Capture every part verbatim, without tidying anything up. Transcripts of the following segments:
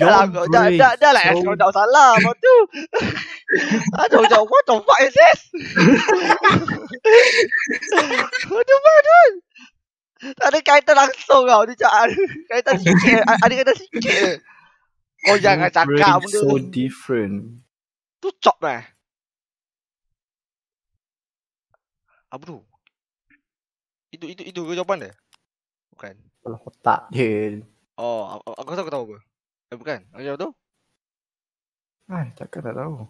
Dah dah dah lah, kau dah salah apa tu. Aduh, jauh what the fuck is this? Aduh, aduh. Tak ada kaitan langsung kau ni cakap. Kaitan sikit, ada kaitan sikit. Kau jangan cakap benda so different. Tu cop lah. Apa tu? Itu itu itu jawapan dia? Bukan. Kalau otak dia. Oh, aku tahu aku tahu apa. Eh bukan. Macam tu? Ah, takkan tak tahu.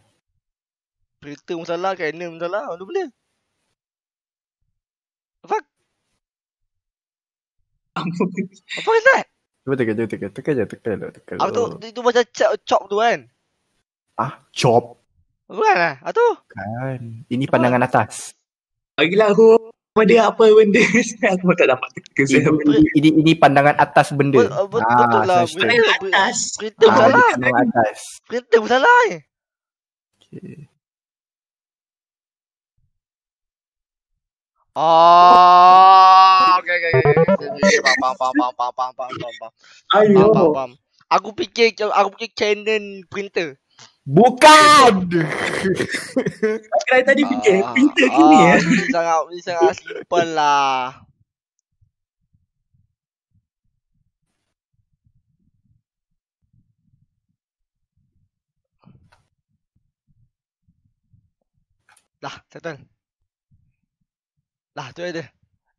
Printer pun salah, kena pun salah. Mana boleh? Apa? Apa is that? Cuba tekan, cuba tekan. Tekan je, tekan dulu. Tekan dulu. Apa tu? Itu macam chop tu kan? Ah, chop? Bukan lah. Apa tu? Kan. Ini apa? Pandangan atas. Bagilah aku. Apa dia, apa benda? Aku tak dapat tekan. Ini, ini, ini pandangan atas benda. Betul, ah, betul lah. Pandangan atas. Kereta pun salah. Pandangan atas. Kereta pun salah eh. Okay. Oh, okay, okay, okay. Pam, pam, pam, pam, pam, pam, pam. Ayo. Pam, pam. Aku fikir, aku fikir Canon printer. Bukan. Kau tadi fikir ah, printer ah, kini ya. Ini sangat, ini sangat simple lah. Lah, settle. Lah, tu ada.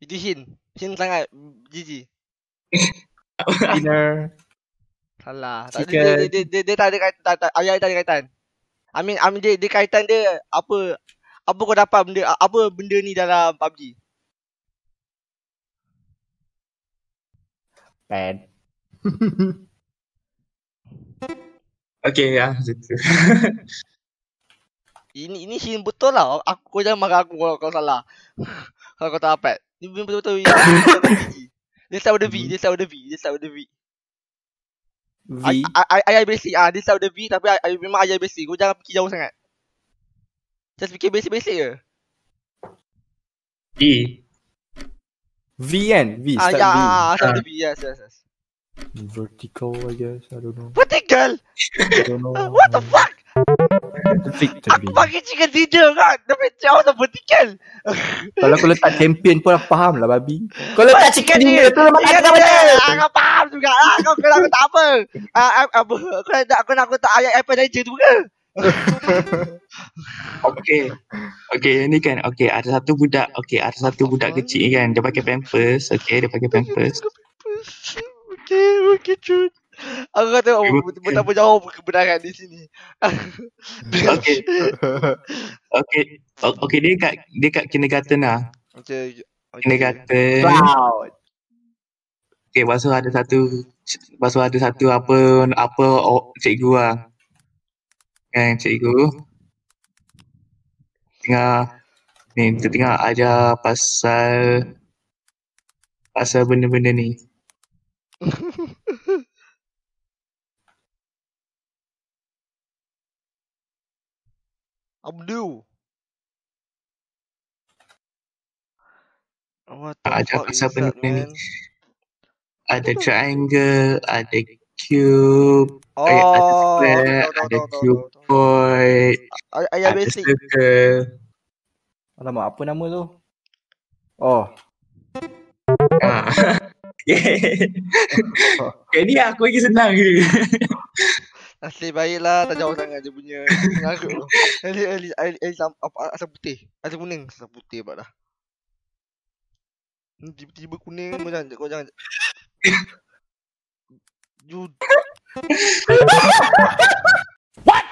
Itu hint. Hint sangat jijik. Dinner. Salah. Tak, dia, dia, dia, dia, dia tak ada kaitan. Tak, tak, ayah tak ada kaitan. I mean, I mean dia, dia kaitan dia apa apa kau dapat benda apa benda ni dalam P U B G? Pen. Okay, ya. Ini ini hint betul lah. Aku jangan marah aku kalau kau salah. Kalau kau tak dapat. Ini betul-betul. Dia start with the V. Dia start with the V. Dia start with the V. V. Ayah basic. Ah, dia start with the V tapi I, I, memang ayah basic. Kau jangan fikir jauh sangat. Just fikir basic-basic je. E. V kan? V. Start ah, V. Ah, start with the V. Yes, yes, yes. Vertical I guess. I don't know. Vertical? I don't know. What the fuck? Aku pakai chicken dinner kan. Tapi jauh tak vertical. Kalau kau letak champion pun aku faham lah babi. Kau letak chicken dinner tu lah makan apa dia. Aku faham juga lah. Kau kena aku tak apa. Kau nak aku tak ayat Apple Danger tu ke? Okay. Okay ni kan. Okay ada satu budak. Okay ada satu budak kecil kan. Dia pakai pampers. Okay dia pakai pampers. Okay okay cun. Aku kata oh, betapa jauh kebenaran di sini. Okey. Okey. Okey dia kat dia kat kindergarten lah. Okey. Okay. Kindergarten. Wow. Okey, pasal ada satu pasal ada satu apa apa oh, cikgu lah. Kan cikgu. Tengah ni tengah ajar pasal pasal benda-benda ni. Abdul. What the ada fuck pasal benda ni. Ada triangle, ada cube, oh, eh, ada square, no, no, no, ada cuboid, no, no, no. Ada basic. Circle. Alamak, apa nama tu? Oh. Ah. Okay, ni aku lagi senang ke? Nasib baiklah tak jauh sangat dia punya pengaruh tu. Elis, elis, elis, asam putih. Asam kuning, asam putih pula dah. Tiba-tiba kuning, kau jangan, kau jangan. You... What?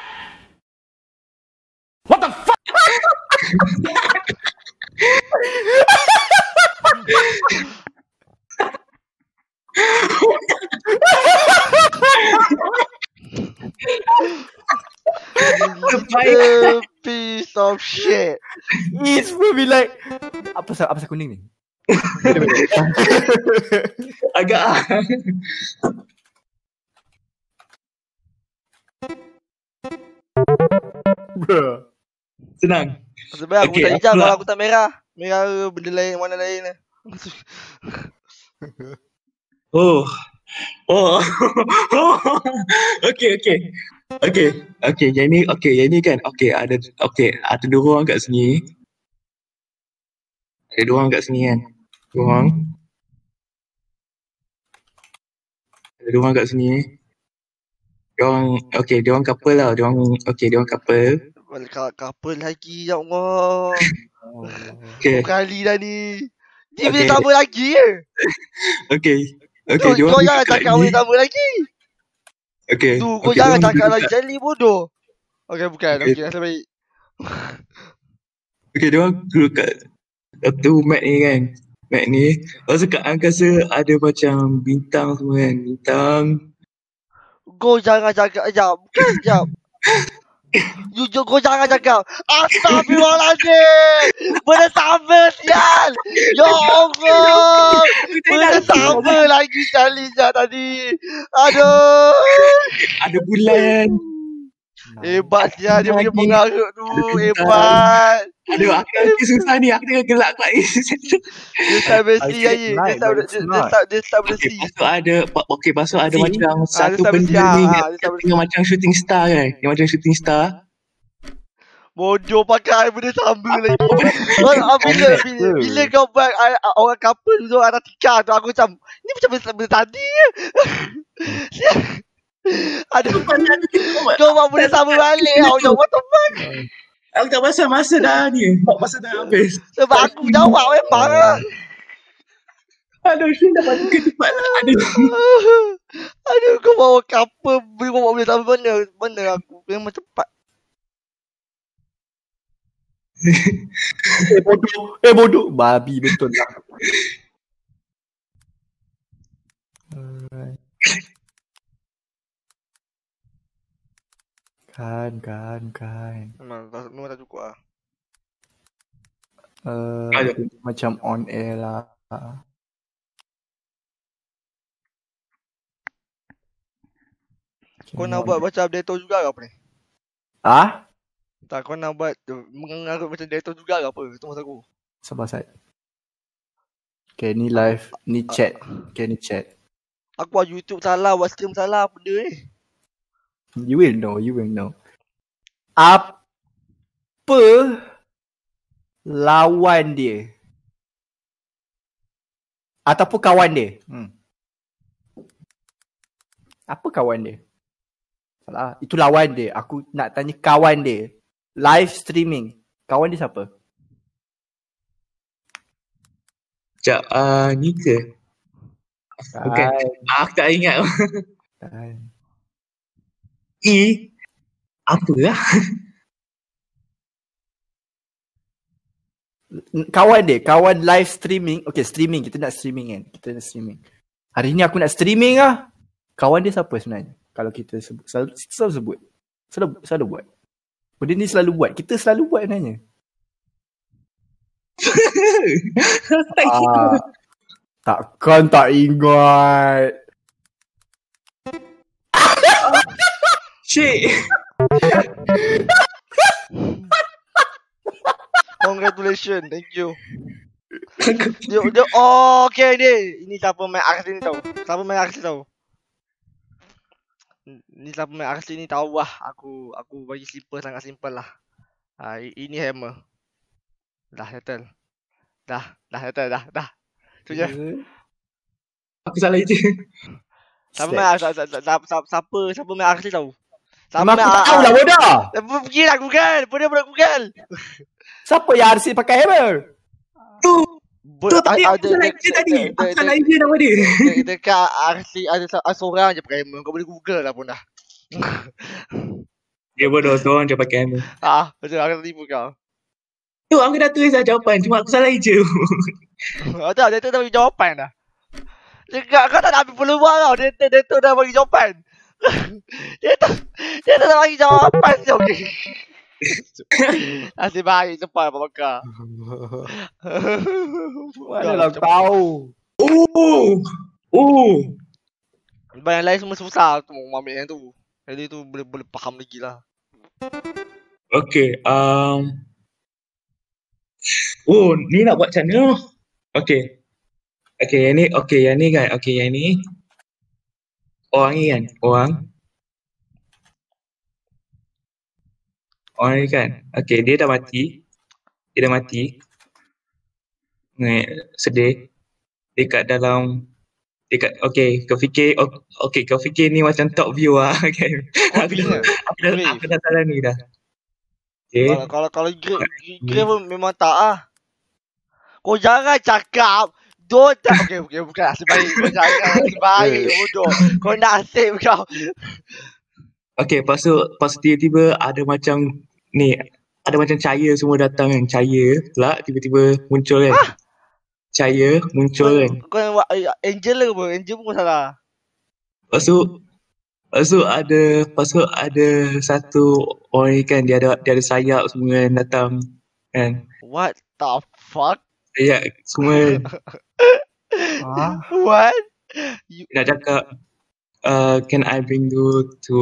What the fuck? A piece of shit. It's will be like apa sah apa sah kuning ni? Agak. Bro. Senang. Sebab aku okay, tak hijau kalau aku tak merah. Merah benda lain warna lain lah. Oh, Oh, okey okey. Okey, okey. Yang ni okey, yang ni kan. Okey, ada okey, ada dua orang kat sini. Ada dua orang kat sini kan. Dua orang. Ada dua orang kat sini. Dia orang okey, dia orang couple lah. Dia orang okey, dia orang couple. Kalau couple lagi, ya Allah. Okey. Kali dah ni. Dia boleh tambah lagi ke? Okey. Okay, tu, kau jangan cakap awak tak lagi. Okay. Tu, kau okay, jangan cakap lagi. Jadi bodoh. Okay, bukan. Okay, okay, nasib baik. Okay, diorang duduk kat tu mat ni kan. Mat ni. Lepas tu kat angkasa ada macam bintang semua kan. Bintang. Kau jangan cakap. Sekejap. Bukan sekejap. Jujur kau jangan cakap. Astagfirullahaladzim. Benda sama sial. Ya Allah. Benda sama lagi kali je tadi. Aduh. Ada bulan. Hebat sial dia punya pengaruh tu. Hebat. Aduh aku susah ni. Aku tengah gelak-gelak ni. Dia tak boleh see aja. Dia tak boleh see. Okay pasal ada macam satu benda ni yang macam shooting star kan. Yang macam shooting star. Bodoh pakai benda sama lagi. Bila kau buat orang couple tu ada tikar tu aku macam ni macam benda tadi ke. Aduh kau buat benda sama balik. Aku macam what the fuck. Aku tak pasal masa dah ni. Masa dah habis. Sebab aku jawab memang lah. Aduh, Shin dah balik ke cepat lah. Aduh. Aduh, kau bawa kapal. Boleh bawa boleh tak mana. Mana aku. Memang cepat. Eh bodoh. Eh bodoh. Babi betul lah. Kan, kan, kan. Memang tak, memang tak cukup lah. Uh, macam on air lah. Kau nak buat macam Deto juga ke apa ni? Ah? Tak, kau nak buat mengarut macam Deto juga ke apa? Itu maksud aku. Sabar, Syed. Okay, ni live. Ni chat. Okay, ni chat. Aku buat YouTube salah, buat stream salah, apa benda ni? You will know, you will know. Apa lawan dia? Ataupun kawan dia? Hmm. Apa kawan dia? Salah, itu lawan dia. Aku nak tanya kawan dia. Live streaming. Kawan dia siapa? Sekejap, uh, ni ke? Bukan, aku tak ingat. Bukan. Eh, apa lah? Kawan dia, kawan live streaming. Okay, streaming. Kita nak streaming kan? Kita nak streaming. Hari ni aku nak streaming lah. Kawan dia siapa sebenarnya? Kalau kita sebut, selalu, selalu sebut. Selalu, selalu buat. Benda ni selalu buat. Kita selalu buat sebenarnya. ah, takkan tak ingat. Cik. Congratulations, thank you. Dia, dia, oh, okay ni. Ini siapa main aksi ni tahu. Siapa main aksi tahu. Ni siapa main aksi ni tahu lah. Aku aku bagi slipper sangat simple lah. Ha, ini hammer. Dah settle. Dah, dah settle dah, dah. Tu je. Aku salah itu. Siapa main aksi siapa siapa main aksi tahu. Sama aku tak tahu lah bodoh. Pergi lah Google. Bodoh-bodoh Google. Siapa yang R C pakai hammer? Tu. Tu tadi. Dia tadi. Aku tak nak idea nama dia. Dekat R C ada seorang je pakai hammer. Kau boleh Google lah pun dah. Dia bodoh seorang je pakai hammer. Haa. Betul aku tertipu kau. Tu aku dah tulis dah jawapan. Cuma aku salah je. Tak. Dia tu dah bagi jawapan dah. Kau tak nak ambil peluang tau. Dia tu dah bagi jawapan. Dia tak dia tak lagi jawapan je okey. Nasib baik cepat apa bakar. Mana tahu. Oh. Oh. Banyak lain semua susah tu ambil yang tu. Jadi tu boleh boleh faham lagi lah. Okey, um oh, ni nak buat macam mana? Okey. Okey, yang ni, okey, yang ni kan. Okey, yang ni. Orang ni kan? Orang. Orang ni kan? Okay, dia dah mati. Dia dah mati. Sedih. Dekat dalam... Dekat, okay, kau fikir... Okay, kau fikir ni macam top view lah. Okay. Oh, aku, dah, aku, dah, aku dah salah ni dah. Okay. Kalau kalau Grey pun memang tak ah. Kau jangan cakap Dota tak okey okey bukan nasib baik. Kau jangan nasib baik bodoh. Kau nak nasib kau. Okey, lepas tu lepas tiba-tiba ada macam ni, ada macam cahaya semua datang kan, cahaya pula tiba-tiba muncul kan. Ah! Cahaya muncul kau, kan. Kau Angel ke apa? Angel pun kau salah. Lepas tu Lepas tu ada, lepas tu ada satu orang ni kan, dia ada, dia ada sayap semua yang datang kan. What the fuck? Sayap semua. Huh? What? You... Nak cakap, uh, can I bring you to,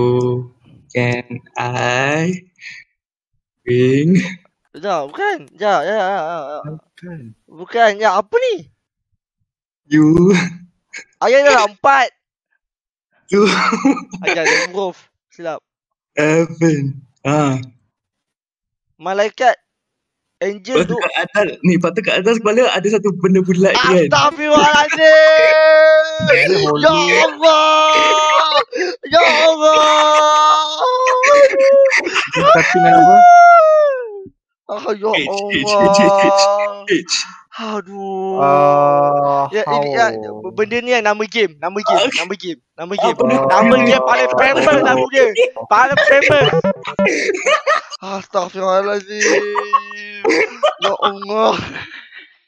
can I bring? Sekejap, bukan, sekejap, ya, ya, ya. Bukan. Bukan, ya, apa ni? You. Ayah dah empat. You agak huruf silap. Heaven. Ha. Malaikat angel tu atas ni, patut kat atas kepala ada satu benda bulat dia. Astagfirullahalazim. Ya Allah. Ya Allah. Tapi nama. Ah ya Allah. Aduh. Uh, ya, ini, ya, benda ni kan nama game, nama game, uh, nama game, nama game. Uh, nama dia paling famous nama dia. Paling famous. Astaghfirullahalazim. Ya Allah.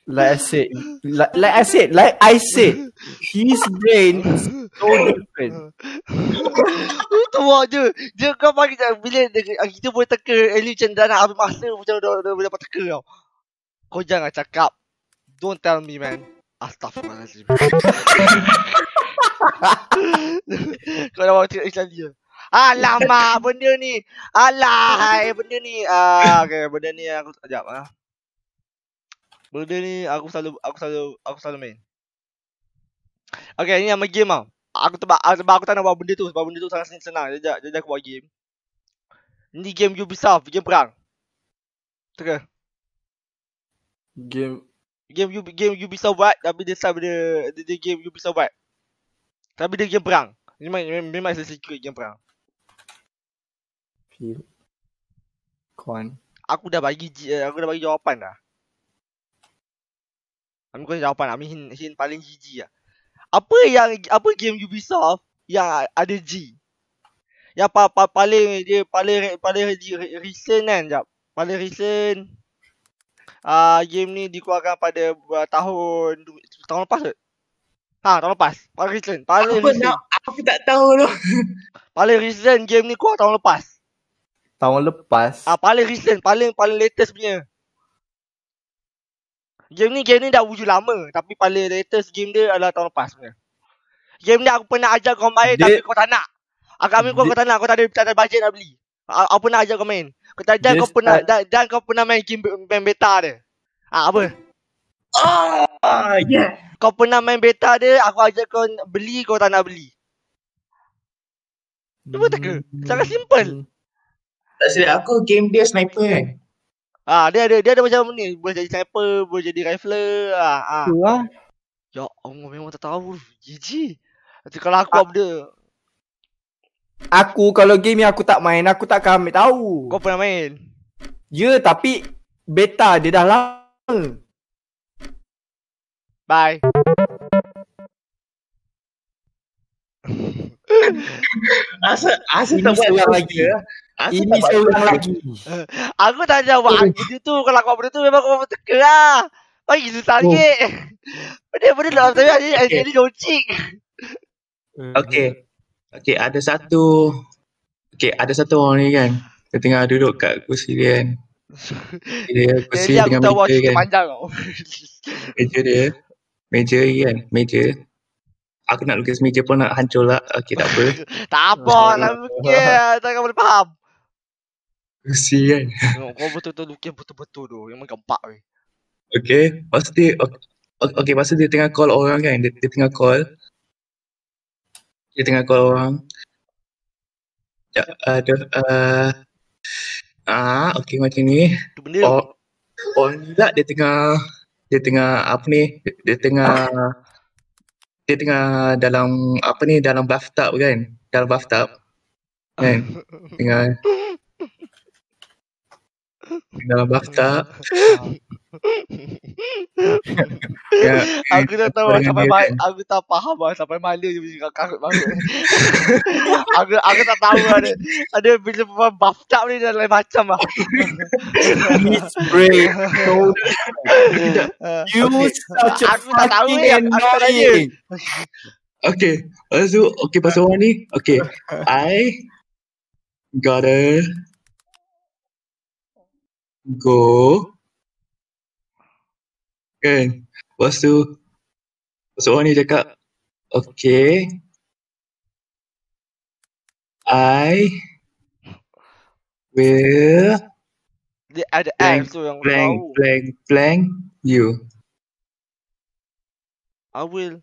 Like I said, like, like I said, like I said, his brain is so different. Itu je. Dia kau bagi bila kita boleh teka Eli Chandana habis masa macam dia boleh dapat teka tau. Kau jangan cakap. Don't tell me, man. Astaghfirullahaladzim. Kau dah bawa tengok iklan dia. Alamak, benda ni. Alah, benda ni. Ah, okay, benda ni aku sekejap. Ah. Benda ni aku selalu, aku selalu, aku selalu main. Okay, ni nama game tau. Aku tebak, sebab aku tak nak buat benda tu. Sebab benda tu sangat senang. Sekejap, sekejap aku buat game. Ni game Ubisoft, game perang. Teka. Game game U, game Ubisoft buat tapi dia sama dia, dia, dia game Ubisoft buat. Tapi dia game perang. Memang memang secret game perang. Feel. Kon. Aku dah bagi aku dah bagi jawapan dah. Aku bagi jawapan. Aku hint, hint paling G G lah. Apa yang apa game Ubisoft yang ada G? Yang pa, pa, paling dia paling paling recent kan jap. Paling recent. Uh, game ni dikeluarkan pada uh, tahun tahun lepas ke? Ha, tahun lepas. Paling recent. Paling aku, recent. Nak, aku tak tahu tu. Paling recent game ni keluar tahun lepas. Tahun lepas. Ah, uh, paling recent, paling paling latest punya. Game ni game ni dah wujud lama tapi paling latest game dia adalah tahun lepas punya. Game ni aku pernah ajar kau main dia... tapi kau tak nak. Agak main kau kau tak nak, kau tak ada, tak ada bajet nak beli. Aku pernah ajar kau main. Dan kau pernah dan, dan kau pernah main game beta dia. Ah apa? Oh yeah. Kau pernah main beta dia, aku ajak kau beli, kau tak nak beli. Cuba tak ke? Sangat simple. Tak silap aku game dia sniper kan. Ah dia ada dia ada macam ni, boleh jadi sniper, boleh jadi rifler. Ah ah. Tuah. Ya Allah memang tak tahu. G G. Kalau aku buat benda Aku kalau game yang aku tak main, aku tak akan ambil tahu. Kau pernah main? Ya, yeah, tapi beta dia dah lama. Bye. Asal asal tak buat lagi. Ini seulang lagi. Aku tak jawab gitu tu. Kalau aku benda tu memang kau teka lah. Bagi tu target. Benda-benda dalam saya jadi logik. Okey. Okay, ada satu Okay, ada satu orang ni kan, dia tengah duduk kat kursi dia kan. Dia kursi dengan meja kan. Meja dia Meja ni kan, meja. Aku nak lukis meja pun nak hancur lah. Okay, tak apa. Tak apa, tak fikir, takkan boleh faham. Kursi kan. Kau betul-betul lukis betul-betul tu, memang gempak weh. Okay, lepas dia Okay, lepas dia tengah call orang kan. Dia tengah call Di tengah gawang. Ya, aduh. eh, Ah, oke macam ni. Itu benda. Oh, oh ni lah dia tengah dia tengah apa ni? Dia, dia tengah dia tengah dalam apa ni dalam bathtub kan? Dalam bathtub kan? Tengah dalam bathtub. Ya, aku tak tahu sampai ma- aku tak faham lah, sampai malu je bila kakak bangun. aku aku tak tahu ada ada bila perempuan bathtub ni dan lain macam lah. It's brave. You such a fucking annoying. Okay, lepas tu, okay pasal orang ni, okay, I gotta go. Kan, lepas tu orang ni cakap, okay, I will dia ada blank, tu yang blank, blank, blank, blank you. I will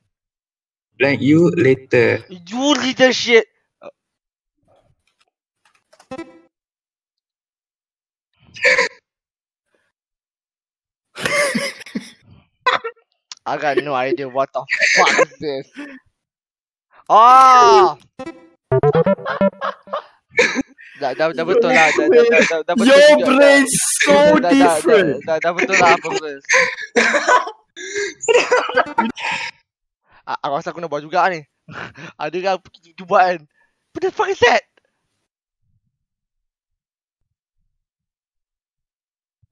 blank you later. You little shit. I got no idea what the fuck is this. Oh! Dah dah dah betul lah. Dah dah dah dah betul. Your brain so different. Dah dah betul lah apa betul. Aku rasa aku nak buat juga ni. Ada ke cubaan? What the fuck is that?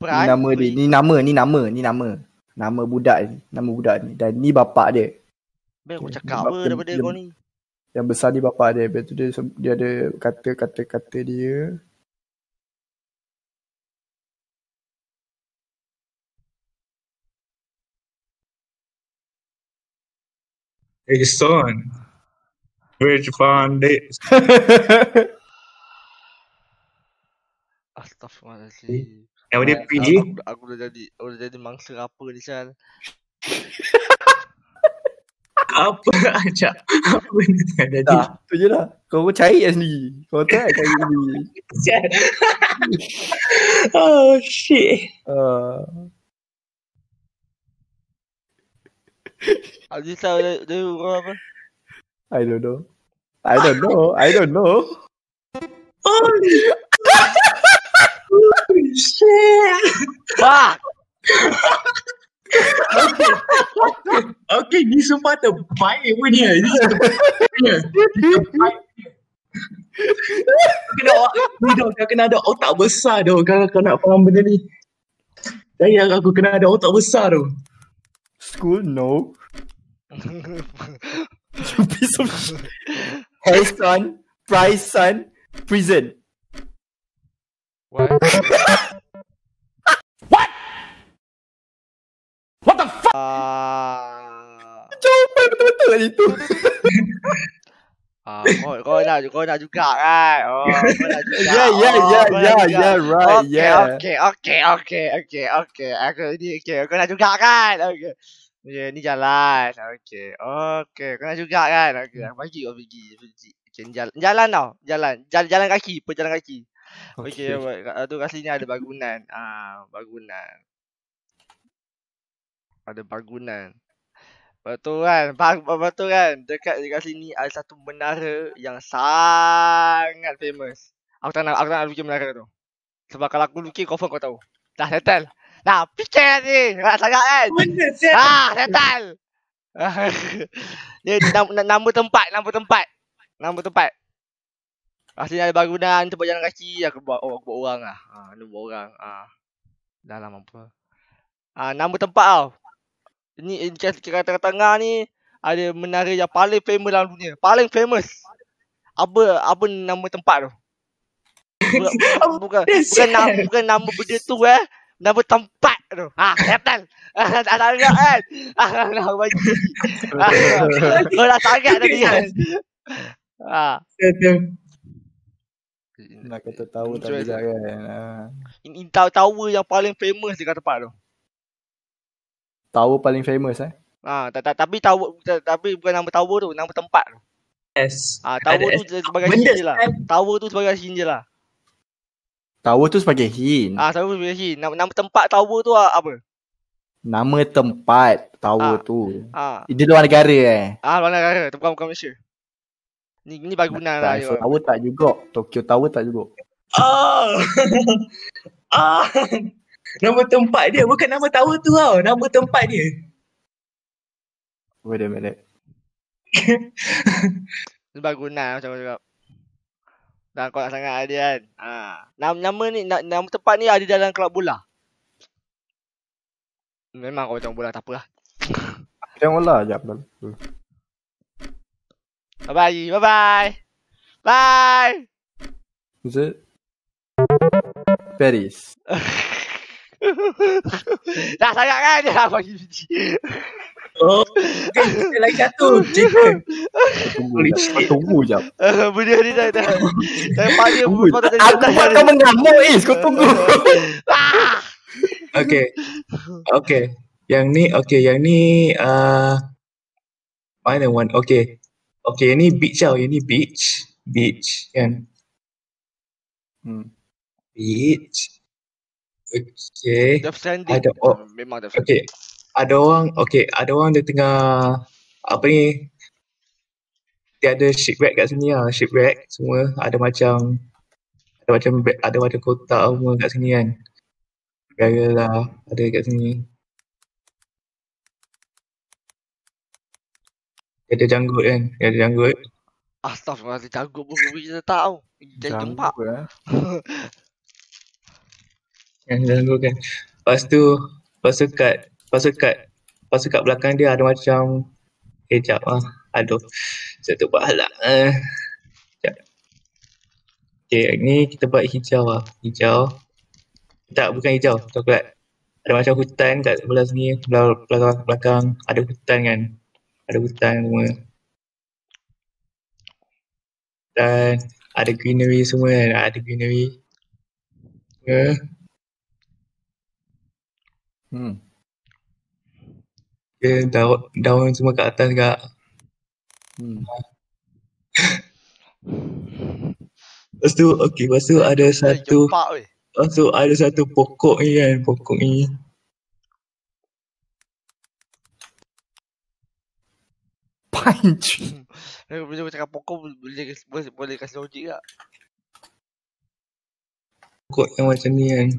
Ni nama dia. Ni nama, ni nama, ni nama. Nama budak ni, nama budak ni. Dan ni bapak dia. Baik aku cakap apa daripada kau ni? Yang besar ni bapak dia. Lepas tu dia, dia ada kata-kata-kata dia. Hey son, where you found this? Astaghfirullahaladzim. Yang dia pergi aku, aku dah jadi aku dah jadi mangsa apa ni Syal. Apa aja apa ni dah jadi nah, tu je lah kau cari je sendiri kau tak cari sendiri. Oh shit. uh. Aziz tahu dia orang apa? I don't know I don't know I don't know Oh shit! Fuck! Okay, okay, ni sumpah terbaik pun ni. Ni terbaik. Kau kena ada otak besar tu kalau kau nak faham benda ni. Saya aku kena ada otak besar tu. School, no. You piece of shit. Hey son, prize son, prison. What? What? What the fuck? Ah. Jawapan betul-betul lah itu. Ah, kau kau nak kau nak juga kan? Oh, kau nak juga. Yeah, yeah, yeah, yeah, yeah, right, yeah. Okay, okay, okay, okay, okay. Aku ni okay. Kau nak juga kan? Okay. Yeah, ni jalan. Okay, okay. Kau nak juga kan? Okay. Bagi kau pergi, pergi. Jalan, jalan tau. Jalan, jalan, jalan kaki, perjalan kaki. Okey, tu kat sini ada bangunan. Ah, bangunan. Ada bangunan. Betul kan? Betul kan? Dekat dekat sini ada satu menara yang sangat famous. Aku tak nak aku tak nak lukis menara tu. Sebab kalau aku lukis confirm kau tahu. Dah settle. Dah fikir ni. Dah sangat kan? Ah, settle. Dia nama tempat, nama tempat. Nama tempat. Asalnya ada bangunan, tempat jalan kaki, aku buat, oh, aku buat orang lah. Ha, aku buat orang. Ha. Dah lah mampu. Ha, nama tempat tau. Ini, kata-kata tengah ni, ada menara yang paling famous dalam dunia. Paling famous. Apa apa nama tempat tu? Bukan, bukan, bukan, nama, bukan nama benda tu eh. Nama tempat tu. Ha, setan. Ah, tak nak nak kan? Ah, nak bagi. Kau dah sangat tadi kan? Ha. Nak kata tahu tak boleh kan. Ini tower yang paling famous dekat tempat tu. Tower paling famous eh? Ah, tapi tower tapi bukan nama tower tu, nama tempat tu. Yes. Ah, tawa tu sebagai hin je lah. Tawa tu sebagai hin je lah. Tawa tu sebagai hin. Ah, tawa tu sebagai hin. Nama, nama tempat tawa tu apa? Nama tempat tawa ah. tu. Ah. Dia luar negara eh. Ah, luar negara. Tempat bukan Malaysia. Ni ni baguna lah. Tokyo Tower tak juga. Tokyo Tower tak juga. Ah. ah. Nama tempat dia bukan nama tower tu tau. Nama tempat dia. Wait a minute. Ni baguna macam cakap. Dah kuat sangat dia kan. Ah. Nama nama ni nama tempat ni ada dalam kelab bola. Memang kau tengok bola tak apalah. Tengok bola jap dulu. Bye-bye. Bye-bye. Bye. Is it? Paris. Dah sangat kan? Dia dah bagi biji. Oh. Kita lagi satu. Tunggu jap. Benda ni dah. Lepas dia. Aku buat kau mengamuk Is. Kau tunggu. Okay. Okay. Yang ni. Okay. Yang ni. Uh, mana one? Okay. Okay, ini beach tau. Ini beach. Beach, kan? Hmm. Beach. Okay. Ada orang. Memang okay. Ada orang. Okay, ada orang dia tengah... Apa ni? Dia ada shipwreck kat sini lah. Shipwreck semua. Ada macam... Ada macam ada macam kotak semua kat sini kan? Gara lah. Ada kat sini. Dia ada janggut kan? Dia ada janggut. Astaghfirullahaladzim, janggut pun kita tak tahu. Janggut kan? Yang janggut kan? Lepas tu, lepas tu kat, lepas tu kat, lepas tu kat belakang dia ada macam, eh jap lah. Aduh, saya tu buat halak. Uh, jap. Okay, ni kita buat hijau lah. Hijau. Tak, bukan hijau. Coklat. Ada macam hutan kat sebelah sini. Belakang-belakang ada hutan kan? Ada hutan semua. Dan ada greenery semua kan. Ada greenery. Yeah. Hmm. Yeah, daun, daun semua kat atas kak. Hmm. Lepas tu, okay. Lepas tu ada satu. Lepas tu ada satu pokok ni kan. Pokok ni. Punch. Kalau boleh cakap pokok boleh boleh kasi logik tak? Pokok yang macam ni kan.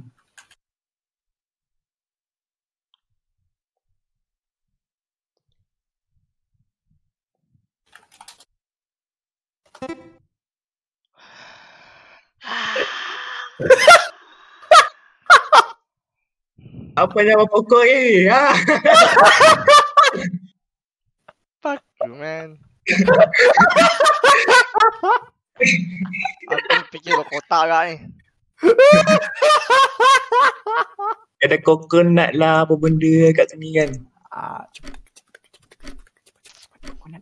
Apa nama pokok ni? Ha. Fuck you, man. Aku fikir kotak kat ni. Ada coconut lah apa benda kat sini kan. Ah, cepat cepat coconut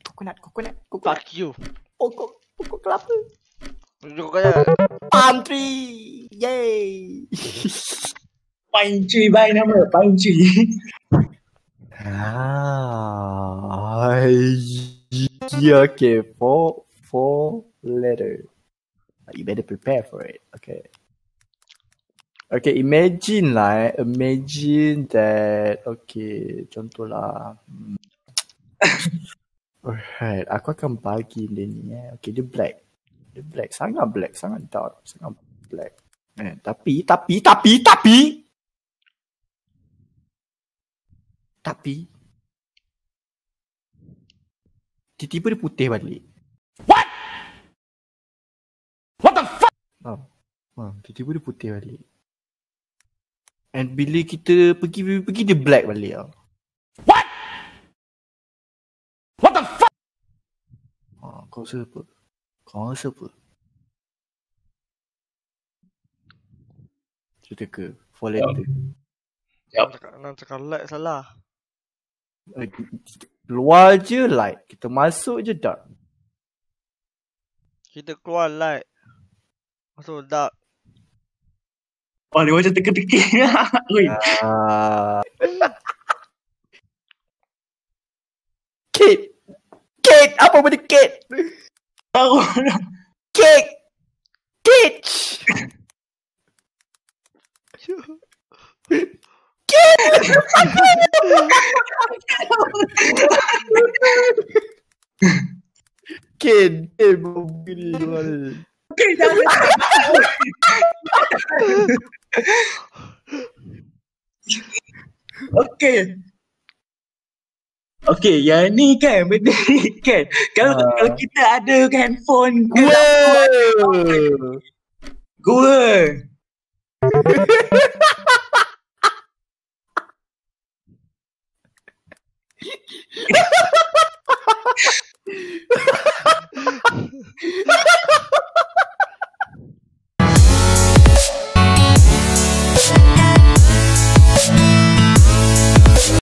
coconut coconut coconut. Fuck you. Pokok pokok kelapa. Palm tree. Yay. Palm tree by nama palm tree. Ah, yeah, okay, four, four letter. You better prepare for it. Okay. Okay, imagine lah, imagine that. Okay, contohlah. Alright, aku akan bagi dia ni. Eh. Okay, dia black. Dia black, sangat black, sangat dark, sangat black. Eh, tapi, tapi, tapi, tapi. Tapi tiba-tiba dia putih balik. What? What the fuck? Ah, ah, tiba-tiba dia putih balik. And bila kita pergi pergi dia black balik tau. What? What the fuck? Ah, kau rasa apa? Kau rasa apa? Cerita ke? Four letter. Yap. Nak cakap light salah. Keluar je light. Kita masuk je dark. Kita keluar light. Masuk dark. Wah, dia macam teka-teki. Kate. Kate. Apa benda Kate? Aku kick catch kid kid begini. Oke. Oke, ya ni kan benda ni kan. Kalau uh. kalau kita ada handphone ke laptop. Gua.